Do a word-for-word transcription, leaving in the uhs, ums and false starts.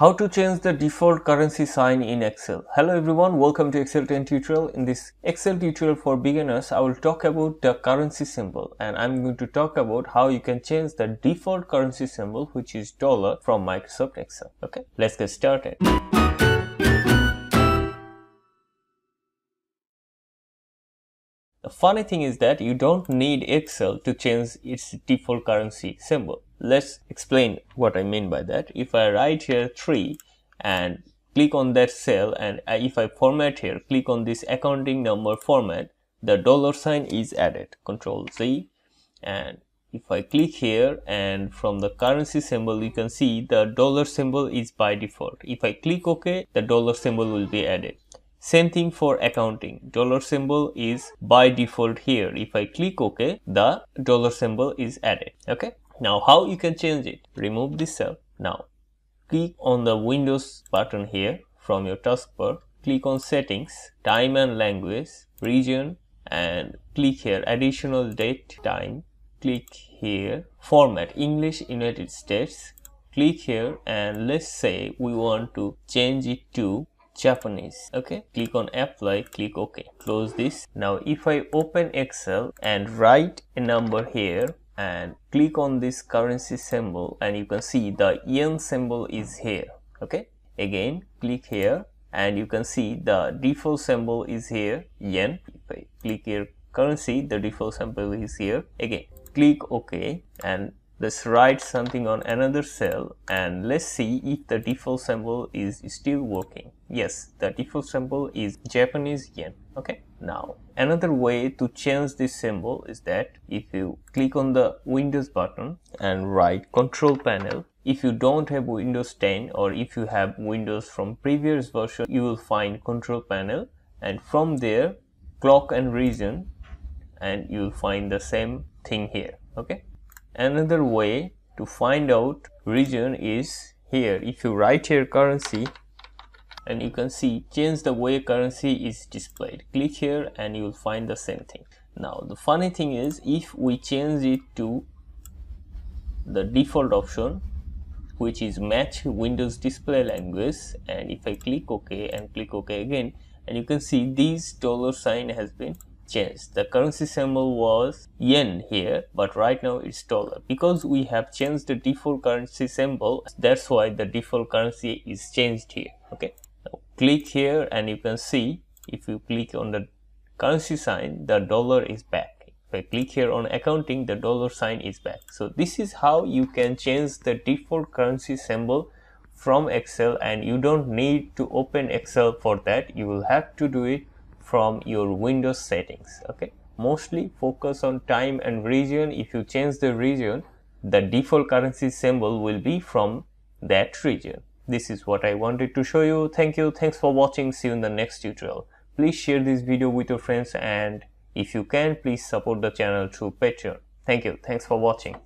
How to change the default currency sign in Excel. Hello everyone, welcome to Excel ten tutorial. In this Excel tutorial for beginners, I will talk about the currency symbol, and I'm going to talk about how you can change the default currency symbol, which is dollar, from Microsoft Excel. Okay, let's get started. The funny thing is that you don't need Excel to change its default currency symbol. Let's explain what I mean by that. If I write here three and click on that cell, and if I format here, click on this accounting number format, the dollar sign is added. Control Z, and if I click here, and from the currency symbol you can see the dollar symbol is by default. If I click OK, the dollar symbol will be added. Same thing for accounting. Dollar symbol is by default here. If I click OK, the dollar symbol is added. Okay. Now how you can change it? Remove this cell. Now click on the Windows button here from your taskbar. Click on Settings, Time and Language, Region, and click here Additional Date Time. Click here Format, English United States. Click here, and let's say we want to change it to Japanese. Okay, click on Apply, click OK, close this. Now if I open Excel and write a number here and click on this currency symbol, and you can see the yen symbol is here. Okay, again click here, and you can see the default symbol is here, yen. If I click here currency, the default symbol is here. Again click OK, and let's write something on another cell, and let's see if the default symbol is still working. Yes, the default symbol is Japanese yen. Okay. Now another way to change this symbol is that if you click on the Windows button and write Control Panel. If you don't have Windows ten, or if you have Windows from previous version, you will find Control Panel, and from there clock and region, and you'll find the same thing here. Okay. Another way to find out region is here. If you write here currency, and you can see change the way currency is displayed. Click here and you will find the same thing. Now the funny thing is, if we change it to the default option, which is match Windows display language, and if I click OK and click OK again, and you can see this dollar sign has been changed. The currency symbol was yen here, but right now it's dollar. Because we have changed the default currency symbol, that's why the default currency is changed here. Okay, now click here, and you can see if you click on the currency sign, the dollar is back. If I click here on accounting, the dollar sign is back. So this is how you can change the default currency symbol from Excel, and you don't need to open Excel for that. You will have to do it from your Windows settings. Okay, mostly focus on time and region. If you change the region, the default currency symbol will be from that region. This is what I wanted to show you. Thank you. Thanks for watching. See you in the next tutorial. Please share this video with your friends, and if you can, please support the channel through Patreon. Thank you. Thanks for watching.